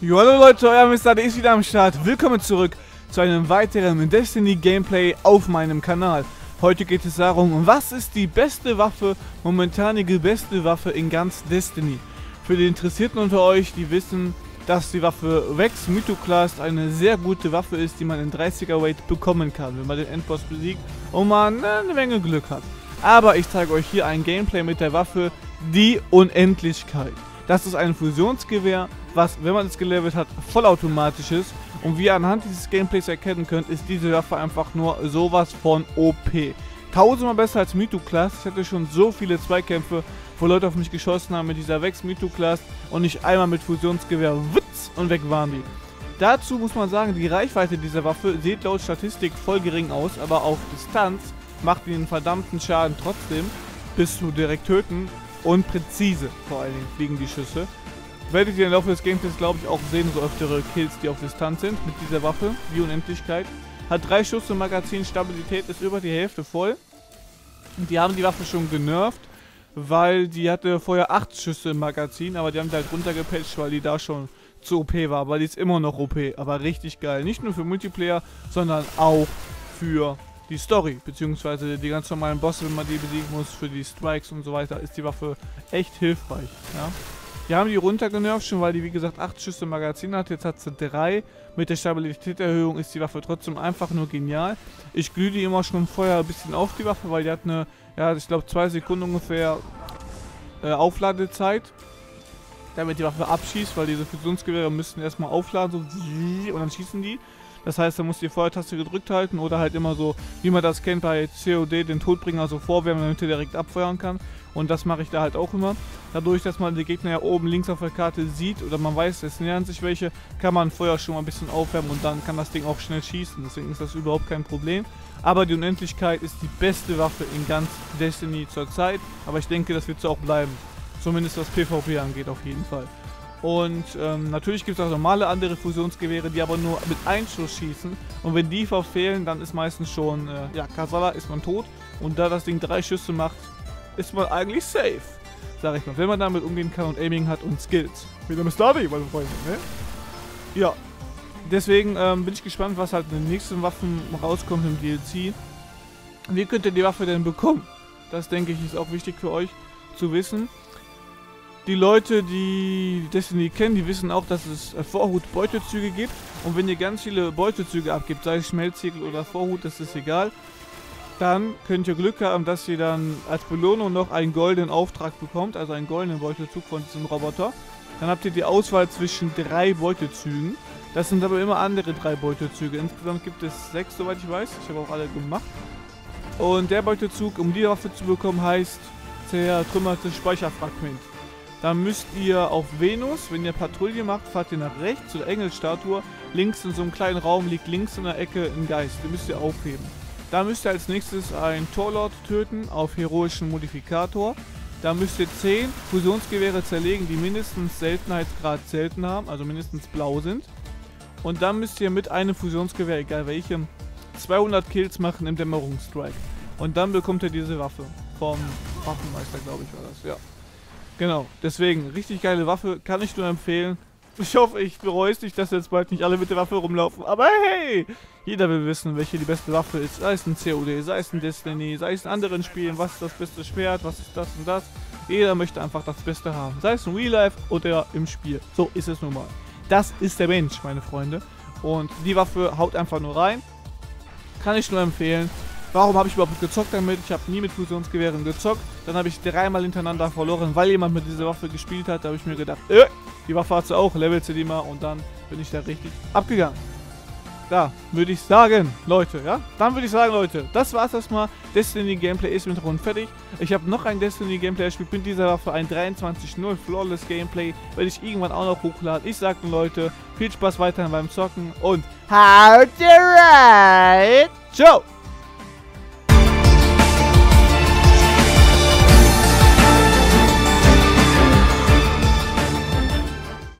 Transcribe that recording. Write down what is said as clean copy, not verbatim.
Jo, hallo Leute, euer MrD ist wieder am Start. Willkommen zurück zu einem weiteren Destiny Gameplay auf meinem Kanal. Heute geht es darum, was ist die beste Waffe, momentanige beste Waffe in ganz Destiny. Für die Interessierten unter euch, die wissen, dass die Waffe Vex Mythoclast eine sehr gute Waffe ist, die man in 30er Weight bekommen kann, wenn man den Endboss besiegt und man eine Menge Glück hat. Aber ich zeige euch hier ein Gameplay mit der Waffe die Unendlichkeit. Das ist ein Fusionsgewehr, was, wenn man es gelevelt hat, vollautomatisch ist. Und wie ihr anhand dieses Gameplays erkennen könnt, ist diese Waffe einfach nur sowas von OP. 1000-mal besser als Mythoclast. Ich hatte schon so viele Zweikämpfe, wo Leute auf mich geschossen haben mit dieser Vex Mythoclast und nicht einmal mit Fusionsgewehr. Witz! Und weg waren die. Dazu muss man sagen, die Reichweite dieser Waffe sieht laut Statistik voll gering aus, aber auf Distanz macht den verdammten Schaden trotzdem bis zu direkt töten. Und präzise, vor allen Dingen, fliegen die Schüsse. Werdet ihr im Laufe des Gameplays, glaube ich, auch sehen, so öftere Kills, die auf Distanz sind, mit dieser Waffe, die Unendlichkeit. Hat 3 Schuss im Magazin, Stabilität ist über die Hälfte voll. Und die haben die Waffe schon genervt, weil die hatte vorher 8 Schüsse im Magazin, aber die haben die halt runtergepatcht, weil die da schon zu OP war. Aber die ist immer noch OP, aber richtig geil. Nicht nur für Multiplayer, sondern auch für die Story, beziehungsweise die ganz normalen Bosse, wenn man die besiegen muss, für die Strikes und so weiter, ist die Waffe echt hilfreich. Ja? Die haben die runtergenervt schon, weil die, wie gesagt, 8 Schüsse im Magazin hat, jetzt hat sie 3. Mit der Stabilitätserhöhung ist die Waffe trotzdem einfach nur genial. Ich glühe die immer schon vorher ein bisschen auf, die Waffe, weil die hat eine, ja, ich glaube 2 Sekunden ungefähr Aufladezeit, damit die Waffe abschießt, weil diese Fusionsgewehre müssen erstmal aufladen, so, und dann schießen die. Das heißt, da muss die Feuertaste gedrückt halten oder halt immer so, wie man das kennt bei CoD, den Todbringer so vorwärmen, damit er direkt abfeuern kann. Und das mache ich da halt auch immer. Dadurch, dass man die Gegner ja oben links auf der Karte sieht oder man weiß, es nähern sich welche, kann man Feuer schon mal ein bisschen aufwärmen und dann kann das Ding auch schnell schießen. Deswegen ist das überhaupt kein Problem. Aber die Unendlichkeit ist die beste Waffe in ganz Destiny zurzeit. Aber ich denke, das wird so auch bleiben. Zumindest was PvP angeht, auf jeden Fall. Und natürlich gibt es auch normale andere Fusionsgewehre, die aber nur mit Einschuss schießen. Und wenn die verfehlen, dann ist meistens schon, ja, Kasala, ist man tot. Und da das Ding 3 Schüsse macht, ist man eigentlich safe, sag ich mal. Wenn man damit umgehen kann und Aiming hat und Skills. Wieder mit Starby, meine Freunde, ne? Ja, deswegen bin ich gespannt, was halt in den nächsten Waffen rauskommt im DLC. Wie könnt ihr die Waffe denn bekommen? Das, denke ich, ist auch wichtig für euch zu wissen. Die Leute, die Destiny kennen, die wissen auch, dass es Vorhut-Beutezüge gibt. Und wenn ihr ganz viele Beutezüge abgibt, sei es Schmelzsiegel oder Vorhut, das ist egal, dann könnt ihr Glück haben, dass ihr dann als Belohnung noch einen goldenen Auftrag bekommt, also einen goldenen Beutezug von diesem Roboter. Dann habt ihr die Auswahl zwischen 3 Beutezügen. Das sind aber immer andere 3 Beutezüge. Insgesamt gibt es 6, soweit ich weiß. Ich habe auch alle gemacht. Und der Beutezug, um die Waffe zu bekommen, heißt zertrümmerte Speicherfragment. Dann müsst ihr auf Venus, wenn ihr Patrouille macht, fahrt ihr nach rechts zur Engelstatue. Links in so einem kleinen Raum liegt links in der Ecke ein Geist. Den müsst ihr aufheben. Dann müsst ihr als nächstes einen Torlord töten auf heroischen Modifikator. Dann müsst ihr 10 Fusionsgewehre zerlegen, die mindestens Seltenheitsgrad selten haben, also mindestens blau sind. Und dann müsst ihr mit einem Fusionsgewehr, egal welchem, 200 Kills machen im Dämmerungsstrike. Und dann bekommt ihr diese Waffe. Vom Waffenmeister, glaube ich, war das, ja. Genau, deswegen, richtig geile Waffe, kann ich nur empfehlen. Ich hoffe, ich bereue es nicht, dass jetzt bald nicht alle mit der Waffe rumlaufen, aber hey! Jeder will wissen, welche die beste Waffe ist, sei es ein CoD, sei es ein Destiny, sei es in anderen Spielen, was ist das beste Schwert, was ist das und das. Jeder möchte einfach das Beste haben, sei es in Real Life oder im Spiel, so ist es nun mal. Das ist der Mensch, meine Freunde, und die Waffe haut einfach nur rein, kann ich nur empfehlen. Warum habe ich überhaupt gezockt damit? Ich habe nie mit Fusionsgewehren gezockt. Dann habe ich 3 Mal hintereinander verloren, weil jemand mit dieser Waffe gespielt hat. Da habe ich mir gedacht, die Waffe hat sie auch, levelt sie die mal. Und dann bin ich da richtig abgegangen. Da würde ich sagen, Leute, ja? Dann würde ich sagen, Leute, das war's erstmal. Destiny Gameplay ist mit Runden fertig. Ich habe noch ein Destiny Gameplay gespielt mit dieser Waffe, ein 23:0 Flawless Gameplay. Werde ich irgendwann auch noch hochladen. Ich sage, Leute, viel Spaß weiterhin beim Zocken und haut rein! Ciao!